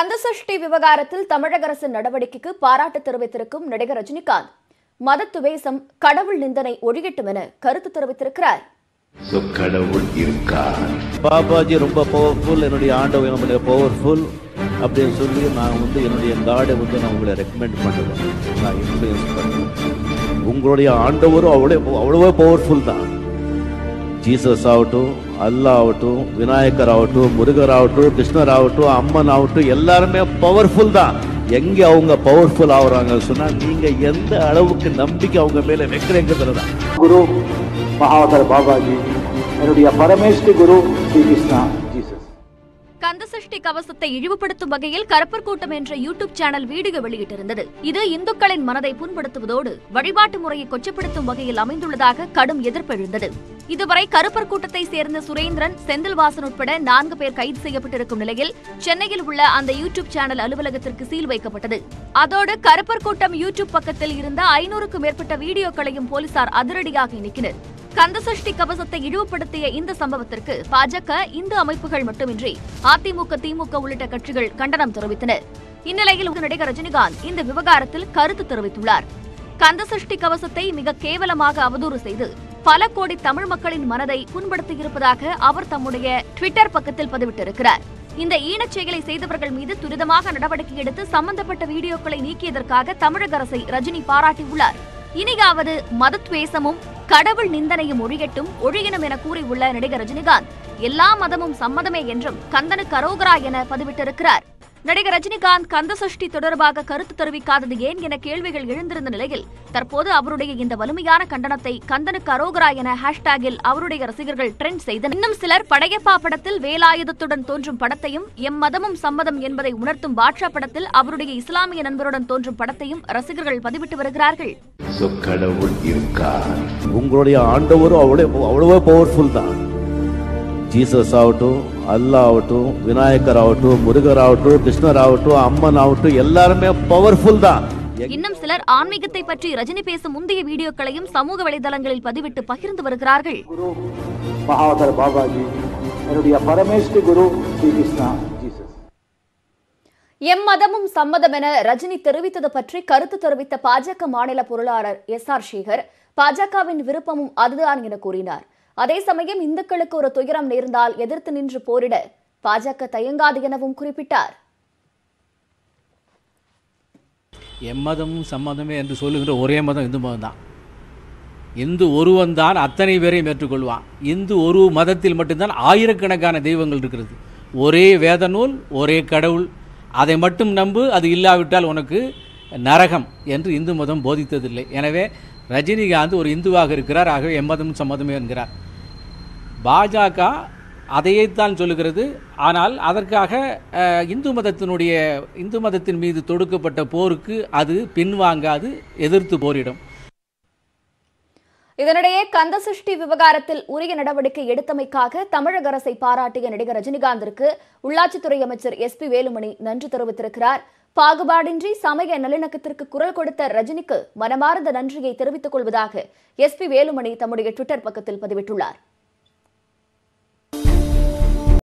Kandha Sasti Kavasam Tamazhaga Arasu Nadavadikkaikku பாராட்டு தெரிவித்திருக்கும் நடிகர் ரஜினிகாந்த் மதத்துவேசம் கடவுள் நிந்தனை ஒழியட்டும் என கருத்து தெரிவித்திருக்கிறார். கடவுள் இருக்கார். பாபாஜி ரொம்ப பவர்ஃபுல், என்னுடைய ஆண்டவன் ரொம்ப பவர்ஃபுல் அப்படி சொல்லி நான் வந்து என்னுடைய காட் வந்து நான் உங்களுக்கு ரெக்கமெண்ட் பண்றேன். நான் இன்ஃப்ளூயன்ஸ் பண்றேன். உங்களுடைய ஆண்டவரும் அவ்வளவு பவர்ஃபுல் தான். जीसस आवटू अल्लाह आवटू विनायकर आवटू मुरुगर आवटू कृष्णर आवटू अम्मन आवटू எல்லாரும் பவர்ஃபுல் தான். எங்க அவங்க பவர்ஃபுல் ஆவறாங்க சொன்னா நீங்க எந்த அளவுக்கு நம்பிக்கை அவங்க மேல வைக்கிறீங்கன்றத தான். குரு மகாதர் பாபாஜி என்னுடைய பரமேஷ்டி குரு Sri Krishna Jesus. Kandha Sasti Kavasam இழிவுபடுத்தும் வகையில் கரப்பர் கூட்டம் என்ற யூடியூப் சேனல் வீடியோ வெளியிட்டிருந்தது. இது இந்துக்களின் மனதை புண்படுத்துவதோடு வழிபாட்டு முறையை கொச்சப்படுத்தும் வகையில் அமைந்துள்ளதாக கடும் எதிர்ப்பு எழுந்தது. இதுவரை கருப்பர் கூட்டத்தை சேர்ந்த சுரேந்திரன் செந்தில்வாசன் உட்பட 4 பேர் கைது செய்யப்பட்டிருக்கும் நிலையில் சென்னையில் உள்ள அந்த யூடியூப் சேனல் அலுவலகத்திற்கு சீல் வைக்கப்பட்டது. அதோடு கருப்பர் கூட்டம் யூடியூப் பக்கத்தில் இருந்த 500க்கும் மேற்பட்ட வீடியோக்களையும் போலீசார் அதிரடியாக இணைக்கினர். Kandha Sasti Kavasam இழிவுபடுத்திய இந்த சம்பவத்திற்கு பாஜக இந்து அமைப்புகள் மட்டுமின்றி அதிமுக திமுக உள்ளிட்ட கட்சிகள் கண்டனம் தெரிவித்தனர். இந்நிலையில் நடிகர் ரஜினிகாந்த் இந்த விவகாரத்தில் கருத்து தெரிவித்துள்ளார். Kandha Sasti Kavasam மிக கேவலமாக அவதூறு செய்து பல கோடி தமிழ் மக்களின் மனதை புண்படுத்தியிருப்பதாக அவர் தம்முடைய ட்விட்டர் பக்கத்தில் பதிவிட்டிருக்கிறார். இந்த ஈனச் செயலை செய்தவர்கள் மீது துரிதமாக நடவடிக்கை எடுத்து சம்பந்தப்பட்ட வீடியோக்களை நீக்கியதற்காக தமிழக அரசை ரஜினி பாராட்டியுள்ளார். இனியாவது மதத்வேஷமும் கடவுள் நிந்தனையும் ஒழியட்டும் ஒழியணும் என கூறியுள்ள நடிகர் ரஜினிகாந்த் எல்லா மதமும் சம்மதமே என்றும் கந்தனுக்கு அரோகரா என பதிவிட்டிருக்கிறார். நடிகர் ரஜினிகாந்த் Kandha Sasti தொடர்பாக கருத்து தெரிவிக்காதது ஏன் என கேள்விகள் எழுந்திருந்த நிலையில் தற்போது அவருடைய இந்த வலிமையான கண்டனத்தை கந்தனுக்கு அரோகரா என ஹேஷ்டாகில் அவருடைய ரசிகர்கள் ட்ரெண்ட் செய்தனர். இன்னும் சிலர் படையப்பா படத்தில் வேலாயுதத்துடன் தோன்றும் படத்தையும் எம் மதமும் சம்மதம் என்பதை உணர்த்தும் பாட்ஷா படத்தில் அவருடைய இஸ்லாமிய நண்பருடன் தோன்றும் படத்தையும் ரசிகர்கள் பதிவிட்டு வருகிறார்கள். கடவுள் இருக்கார். உங்களுடைய ஆண்டவரும் அவ்வளவு பவர்ஃபுல் தான். जीसस आवटू अल्लाह आवटू विनायकर आवटू मुरुगर आवटू कृष्णर आवटू अम्मन आवटू எல்லாரும் பவர்ஃபுல் தான். இன்னும் சிலர் ஆன்மீகத்தை பற்றி ரஜினி பேசும் முந்தைய வீடியோக்களையும் சமூக வலைதளங்களில் பதிவிட்டு பகிர்ந்து வருகிறார்கள். குரு மகாதர் பாபாஜி என்னுடைய பரமேஷ்டி குரு ஸ்ரீ கிருஷ்ணா ஜீசஸ். எம் மதமும் சம்மதம் என ரஜினி தெரிவித்தது பற்றி கருத்து தெரிவித்த பாஜக மாநில பொருளாளர் எஸ்ஆர் சேகர் பாஜகவின் விருப்பமும் அதுதான் என கூறினார். அதே சமயம் இந்துக்களுக்கு ஒரு துயரம் நேர்ந்தால் எதிர்த்து நின்று போரிட பாஜக தயங்காது எனவும் குறிப்பிட்டார். எம்மதமும் சம்மதமே என்று சொல்லுகிற ஒரே மதம் இந்து மதம் தான். இந்து ஒருவன் தான் அத்தனை பேரையும் ஏற்றுக்கொள்வான். இந்து ஒரு மதத்தில் மட்டும்தான் ஆயிரக்கணக்கான தெய்வங்கள் இருக்கிறது. ஒரே வேத நூல், ஒரே கடவுள், அதை மட்டும் நம்பு, அது இல்லாவிட்டால் உனக்கு நரகம் என்று இந்து மதம் போதித்ததில்லை. எனவே ரஜினிகாந்த் ஒரு இந்துவாக இருக்கிறார். ஆகவே எம்மதமும் சம்மதமே என்கிறார். பாஜக அதையேத்தான் சொல்லுகிறது. ஆனால் அதற்காக இந்து மதத்தின் மீது தொடுக்கப்பட்ட போருக்கு அது பின்வாங்காது, எதிர்த்து போரிடும். இதனிடையே Kandha Sasti விவகாரத்தில் உரிய நடவடிக்கை எடுத்தமைக்காக தமிழக அரசை பாராட்டிய நடிகர் ரஜினிகாந்திற்கு உள்ளாட்சித்துறை அமைச்சர் SP வேலுமணி நன்றி தெரிவித்திருக்கிறார். பாகுபாடின்றி சமய நல்லிணக்கத்திற்கு குரல் கொடுத்த ரஜினிக்கு மனமார்ந்த நன்றியை தெரிவித்துக் கொள்வதாக SP வேலுமணி தம்முடைய ட்விட்டர் பக்கத்தில் பதிவிட்டுள்ளார்.